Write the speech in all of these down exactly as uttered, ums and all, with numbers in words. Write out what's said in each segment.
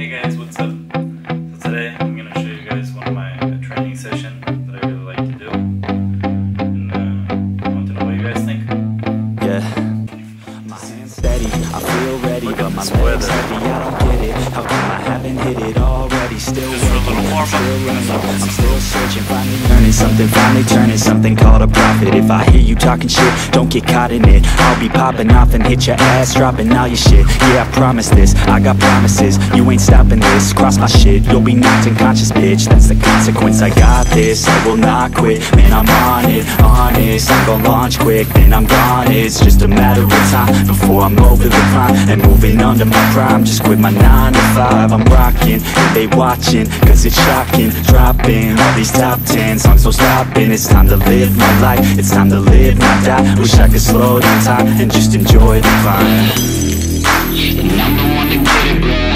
Hey guys, what's up? So today I'm going to show you guys one of my uh, training sessions that I really like to do. And uh, I want to know what you guys think. Yeah. My hand's steady, I feel ready, but my legs heavy, I don't get it. How come I haven't hit it already? Still just working, a little warm up. I'm still searching, finally learning something, finally turning something called a profit. If I hear you talking shit, don't get caught in it. I'll be popping off and hit your ass, dropping all your shit. Yeah, I promise this, I got promises. You ain't stopping this, cross my shit. You'll be knocked unconscious, bitch, that's the consequence. I got this, I will not quit. Man, I'm on it, honest. I'm gonna launch quick, then I'm gone. It's just a matter of time before I'm over the climb and moving under my prime. Just quit my nine to five, I'm rocking, they watching, cause it's shocking. Dropping all these top ten songs, so stopping. It's time to live my life, it's time to live, not die. Wish I could slow down time and just enjoy the climb. And I'm the one to get it, bruh.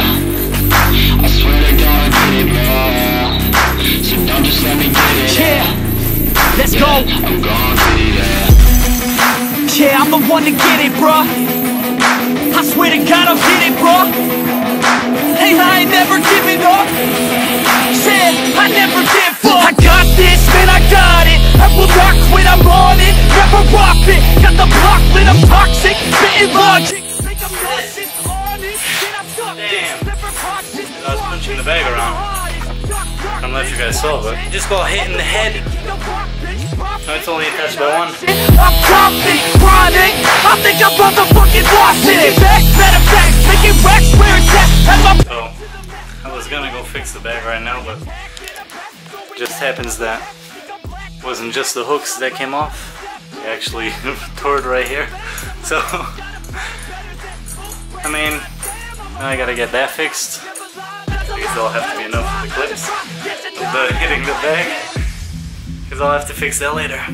I swear to God, get it, bruh. So don't just let me get it. Yeah, let's go. I'm gonna get it. Yeah, I'm the one to get it, bruh. I swear to God, I'll get it, bruh. Hey, I ain't never giving up. Said I never give up. I got this, man, I got it. I will not quit, I'm on it. Never rock it. Got the block lit, I'm toxic. Spitting logic. Make them nauseous, honest. Then I'm stuck. Damn. I was punching the bag around. I don't know if you guys saw, but you just got hit in the head. No, it's only attached by one. I'm dropping, grinding. I think I'm motherfucking lost it. Back, better back. Making racks where it's at. So, I was gonna go fix the bag right now, but it just happens that wasn't just the hooks that came off, they actually tore it right here. So, I mean, now I gotta get that fixed. I guess that'll have to be enough for the clips of the hitting the bag, because I'll have to fix that later.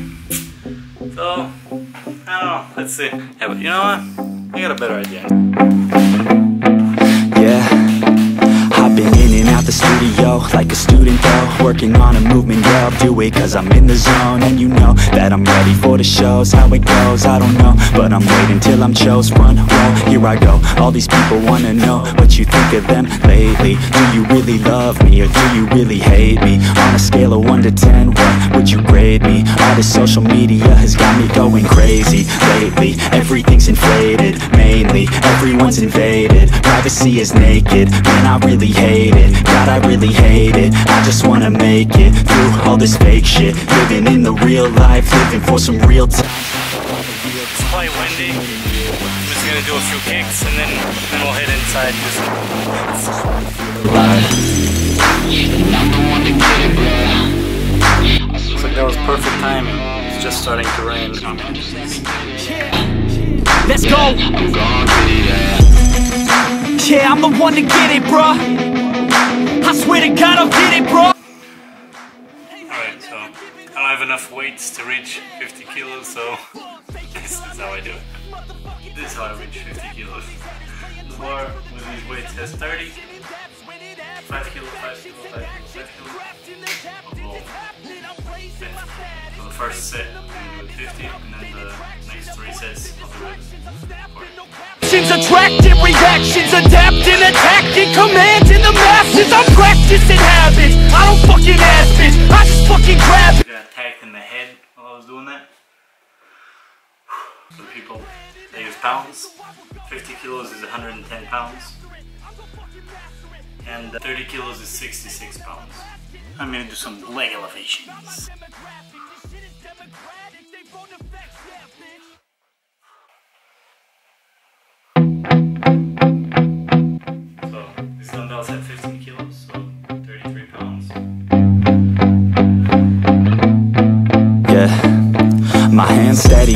So, I don't know, let's see. Yeah, but you know what? I got a better idea. Yeah, I've been in and out the studio like a student though, working on a movement, yeah, I'll do it cause I'm in the zone. And you know that I'm ready for the shows, how it goes, I don't know, but I'm waiting till I'm chose. Run, roll, here I go, all these people wanna know what you think of them lately. Do you really love me or do you really hate me? On a scale of one to ten, what would you grade me? All this social media has got me going crazy lately. Everything's inflated, mainly, everyone's invaded. Privacy is naked, man, I really hate it. God, I really hate it. I just wanna make it through all this fake shit. Living in the real life, living for some real time. It's quite windy. I'm just gonna do a few kicks and then, then we'll head inside. Just looks like that was perfect timing. It's just starting to rain. Let's go! I'm gonna get it. Yeah, I'm the one to get it, bruh. I swear to God, I'll get it, bro! Alright, so I don't have enough weights to reach fifty kilos, so this is how I do it. This is how I reach fifty kilos. The bar with these weights has thirty, five kilo, five kilo, five kilo, five kilo, for the first set, I'm doing fifty, and then the next three sets, I'll do it. Attracted, reactions, adapting, attacking, commanding the masses. I'm practicing habits, I don't fucking ask bitch, I just fucking grab it. I got attacked in the head while I was doing that. So people, they use pounds. fifty kilos is one hundred ten pounds. And thirty kilos is sixty-six pounds. I'm gonna do some leg elevations. Dumbbells at fifteen kilos, so thirty-three pounds. Yeah. My hands steady,